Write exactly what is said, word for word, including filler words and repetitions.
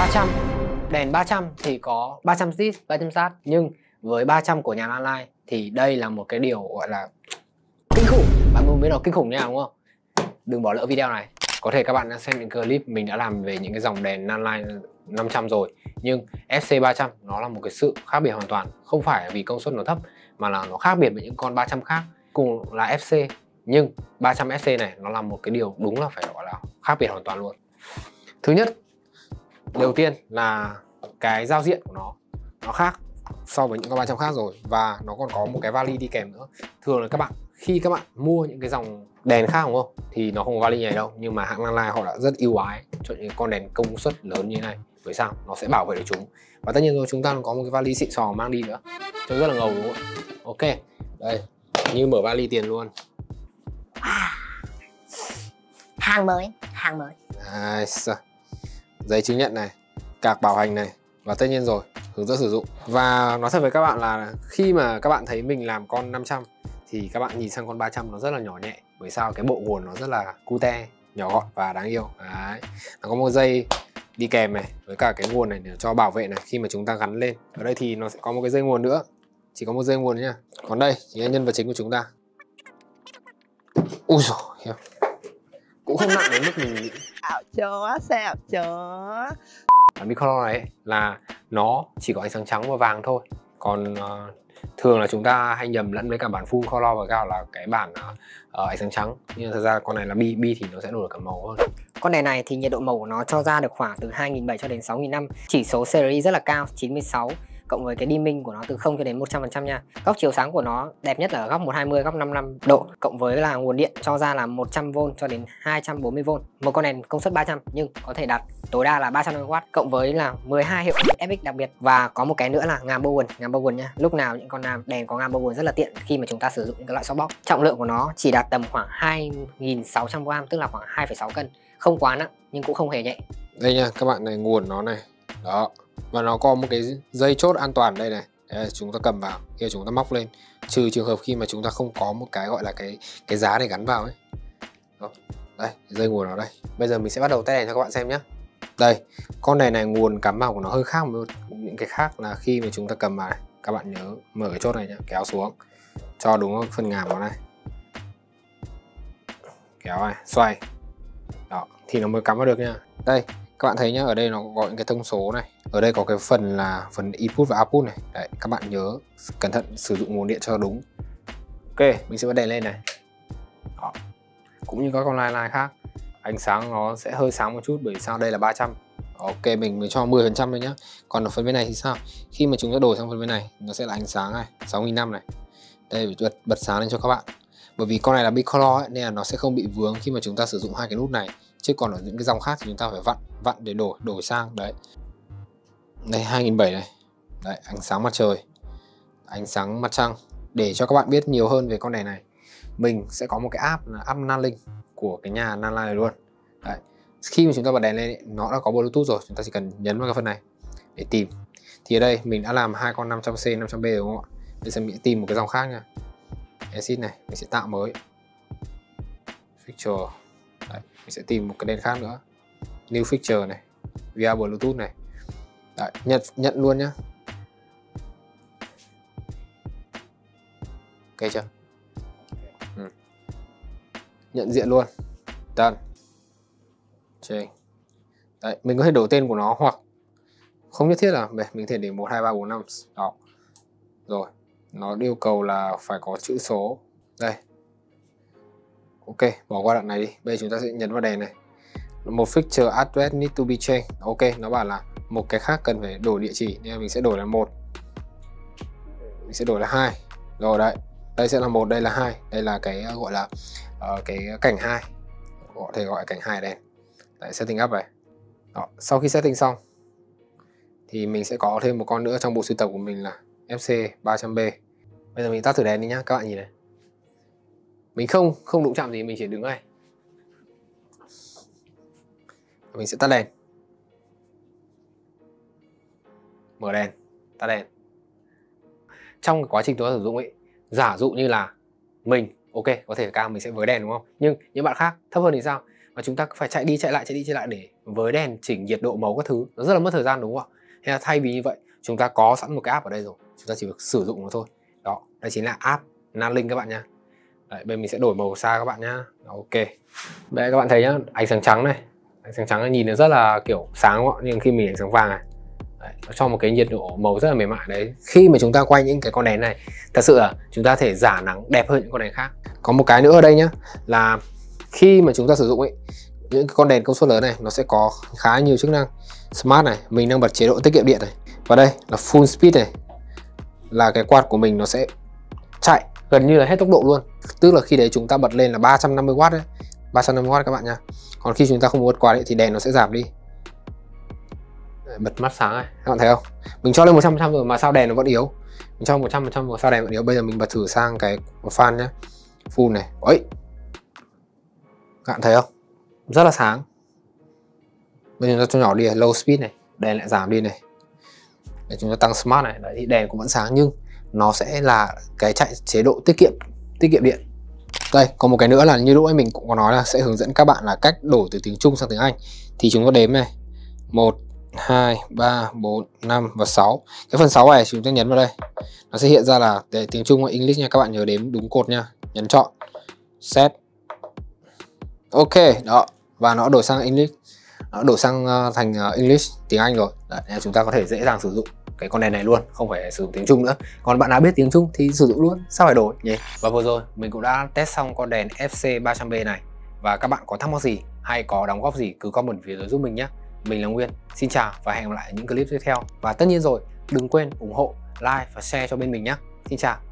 ba trăm. Đèn ba trăm thì có ba trăm stitch, ba trăm sát. Nhưng với ba trăm của nhà Nanlite thì đây là một cái điều gọi là kinh khủng. Bạn muốn biết nó kinh khủng như nào đúng không? Đừng bỏ lỡ video này. Có thể các bạn đã xem những clip mình đã làm về những cái dòng đèn Nanlite năm trăm rồi. Nhưng F C ba trăm nó là một cái sự khác biệt hoàn toàn. Không phải vì công suất nó thấp mà là nó khác biệt với những con ba trăm khác. Cùng là F C nhưng ba trăm F C này nó là một cái điều đúng là phải gọi là khác biệt hoàn toàn luôn. Thứ nhất, đầu tiên là cái giao diện của nó nó khác so với những con ba trăm khác rồi, và nó còn có một cái vali đi kèm nữa. Thường là các bạn khi các bạn mua những cái dòng đèn khác đúng không thì nó không có vali này đâu, nhưng mà hãng Nanlite họ đã rất ưu ái cho những con đèn công suất lớn như thế này. Bởi sao? Nó sẽ bảo vệ được chúng, và tất nhiên rồi chúng ta còn có một cái vali xịn sò mang đi nữa, trông rất là ngầu đúng không? Ok, đây như mở vali tiền luôn. À, hàng mới, hàng mới. Nice. Giấy chứng nhận này, cạc bảo hành này, và tất nhiên rồi hướng dẫn sử dụng. Và nói thật với các bạn là khi mà các bạn thấy mình làm con năm trăm thì các bạn nhìn sang con ba trăm nó rất là nhỏ nhẹ. Bởi sao? Cái bộ nguồn nó rất là cute, nhỏ gọn và đáng yêu. Đấy. Nó có một dây đi kèm này với cả cái nguồn này để cho bảo vệ này khi mà chúng ta gắn lên. Ở đây thì nó sẽ có một cái dây nguồn nữa. Chỉ có một dây nguồn nha. Còn đây chính là nhân vật chính của chúng ta. Ui giời, cũng không nặng đến mức mình nghĩ. Ảo chó, xe ảo chó. Ở Bi-Color này ấy, là nó chỉ có ánh sáng trắng và vàng thôi. Còn uh, thường là chúng ta hay nhầm lẫn với cả bản full color và cả là cái bản uh, ánh sáng trắng. Nhưng thật ra con này là bi, bi thì nó sẽ đổi cả màu hơn. Con đèn này thì nhiệt độ màu của nó cho ra được khoảng từ hai nghìn bảy trăm cho đến sáu nghìn năm trăm. Chỉ số C R I rất là cao, chín mươi sáu. Cộng với cái dimming của nó từ không cho đến một trăm phần trăm nha. Góc chiếu sáng của nó đẹp nhất là ở góc một trăm hai mươi, góc năm mươi lăm độ. Cộng với là nguồn điện cho ra là một trăm vôn cho đến hai trăm bốn mươi vôn. Một con đèn công suất ba trăm nhưng có thể đạt tối đa là ba trăm năm mươi oát. Cộng với là mười hai hiệu F X đặc biệt. Và có một cái nữa là ngàm bowen, ngàm bowen nha. Lúc nào những con đèn có ngàm bowen rất là tiện khi mà chúng ta sử dụng những cái loại softbox. Trọng lượng của nó chỉ đạt tầm khoảng hai nghìn sáu trăm gam, tức là khoảng hai phẩy sáu cân. Không quá nặng nhưng cũng không hề nhẹ. Đây nha, các bạn này, nguồn nó này. Đó. Và nó có một cái dây chốt an toàn đây này. Đấy, chúng ta cầm vào khi chúng ta móc lên, trừ trường hợp khi mà chúng ta không có một cái gọi là cái cái giá để gắn vào ấy. Đó. Đây, dây nguồn nó đây. Bây giờ mình sẽ bắt đầu test đèn cho các bạn xem nhé. Đây, con này này nguồn cắm vào của nó hơi khác một những cái khác là khi mà chúng ta cầm vào này, các bạn nhớ mở cái chốt này nhá, kéo xuống cho đúng phần ngàm nó này, kéo này, xoay đó thì nó mới cắm vào được nha. Đây các bạn thấy nhá, ở đây nó có những cái thông số này, ở đây có cái phần là phần input và output này. Đấy, các bạn nhớ cẩn thận sử dụng nguồn điện cho đúng. Ok, mình sẽ bật đèn lên này. Đó. Cũng như các con Nanlite khác, ánh sáng nó sẽ hơi sáng một chút bởi sao đây là ba trăm. Ok, mình mới cho mười phần trăm thôi nhá. Còn ở phần bên này thì sao? Khi mà chúng ta đổi sang phần bên này, nó sẽ là ánh sáng này, sáu nghìn năm trăm này. Đây mình bật, bật sáng lên cho các bạn. Bởi vì con này là Bi-Color nên là nó sẽ không bị vướng khi mà chúng ta sử dụng hai cái nút này. Chứ còn ở những cái dòng khác thì chúng ta phải vặn vặn để đổi đổi sang đấy. Đây hai nghìn bảy trăm này. Đấy, ánh sáng mặt trời, ánh sáng mặt trăng. Để cho các bạn biết nhiều hơn về con đèn này, mình sẽ có một cái app là app Nanlink của cái nhà Nanlite này luôn. Đấy. Khi mà chúng ta bật đèn lên nó đã có Bluetooth rồi, chúng ta chỉ cần nhấn vào cái phần này để tìm. Thì ở đây mình đã làm hai con năm trăm C, năm trăm B rồi đúng không ạ? Bây giờ mình sẽ tìm một cái dòng khác nha. Exit này, mình sẽ tạo mới. Picture. Đấy, mình sẽ tìm một cái đèn khác nữa. New Picture này, via Bluetooth này. Đấy, nhận, nhận luôn nhá. Ok chưa? Ừ. Nhận diện luôn. Done. Đấy, mình có thể đổi tên của nó hoặc không nhất thiết là mình có thể để một, hai, ba, bốn, năm. Đó. Rồi, nó yêu cầu là phải có chữ số. Đây. Ok, bỏ qua đoạn này đi. Bây giờ chúng ta sẽ nhấn vào đèn này. Một fixture address need to be changed. Ok, nó bảo là một cái khác cần phải đổi địa chỉ nên mình sẽ đổi là một. Mình sẽ đổi là hai. Rồi đấy. Đây sẽ là một, đây là hai. Đây là cái gọi là uh, cái cảnh hai. Có thể gọi là cảnh hai đèn. Đấy, setting up này. Đó, sau khi setting xong thì mình sẽ có thêm một con nữa trong bộ sưu tập của mình là F C ba trăm B. Bây giờ mình tắt thử đèn đi nhá, các bạn nhìn này. Mình không không đụng chạm gì, mình chỉ đứng đây. Mình sẽ tắt đèn. Mở đèn, tắt đèn. Trong cái quá trình chúng ta sử dụng ấy, giả dụ như là mình, ok, có thể cao mình sẽ với đèn đúng không? Nhưng những bạn khác thấp hơn thì sao? và chúng ta phải chạy đi chạy lại chạy đi chạy lại để với đèn chỉnh nhiệt độ màu các thứ, nó rất là mất thời gian đúng không ạ? Thế là thay vì như vậy, chúng ta có sẵn một cái app ở đây rồi, chúng ta chỉ việc sử dụng nó thôi. Đó, đây chính là app Nanlink các bạn nha. Đấy, bên mình sẽ đổi màu xa các bạn nhá. Ok. Đây các bạn thấy nhá, ánh sáng trắng này, ánh sáng trắng này nhìn nó rất là kiểu sáng đúng không? Nhưng khi mình ánh sáng vàng này, đấy, nó cho một cái nhiệt độ màu rất là mềm mại đấy. Khi mà chúng ta quay những cái con đèn này, thật sự là chúng ta thể giả nắng đẹp hơn những con đèn khác. Có một cái nữa ở đây nhá, là khi mà chúng ta sử dụng ấy, những cái con đèn công suất lớn này nó sẽ có khá nhiều chức năng. Smart này, mình đang bật chế độ tiết kiệm điện này. Và đây là full speed này, là cái quạt của mình nó sẽ chạy gần như là hết tốc độ luôn. Tức là khi đấy chúng ta bật lên là ba trăm năm mươi oát đấy, ba trăm năm mươi oát các bạn nha. Còn khi chúng ta không bật quạt ấy, thì đèn nó sẽ giảm đi. Bật mắt sáng này, các bạn thấy không? Mình cho lên một trăm phần trăm rồi mà sao đèn nó vẫn yếu. Mình cho một trăm phần trăm rồi sao đèn vẫn yếu. Bây giờ mình bật thử sang cái fan nhá, full này. Ôi, các bạn thấy không? Rất là sáng. Bây giờ chúng ta cho nhỏ đi, low speed này, đèn lại giảm đi này. Để chúng ta tăng smart này, đấy thì đèn cũng vẫn sáng nhưng nó sẽ là cái chạy chế độ tiết kiệm tiết kiệm điện. Đây, còn một cái nữa là như lúc ấy mình cũng có nói là sẽ hướng dẫn các bạn là cách đổi từ tiếng Trung sang tiếng Anh. Thì chúng ta đếm này, một, hai, ba, bốn, năm và sáu. Cái phần sáu này chúng ta nhấn vào đây, nó sẽ hiện ra là để tiếng Trung và English nha. Các bạn nhớ đếm đúng cột nha, nhấn chọn, set. Ok, đó, và nó đổi sang English, nó đổi sang thành English, tiếng Anh rồi. Đấy, chúng ta có thể dễ dàng sử dụng cái con đèn này luôn, không phải sử dụng tiếng Trung nữa. Còn bạn nào biết tiếng Trung thì sử dụng luôn, sao phải đổi nhỉ? Và vừa rồi mình cũng đã test xong con đèn F C ba trăm B này. Và các bạn có thắc mắc gì hay có đóng góp gì cứ comment phía dưới giúp mình nhé. Mình là Nguyên, xin chào và hẹn gặp lại những clip tiếp theo. Và tất nhiên rồi, đừng quên ủng hộ, like và share cho bên mình nhé. Xin chào.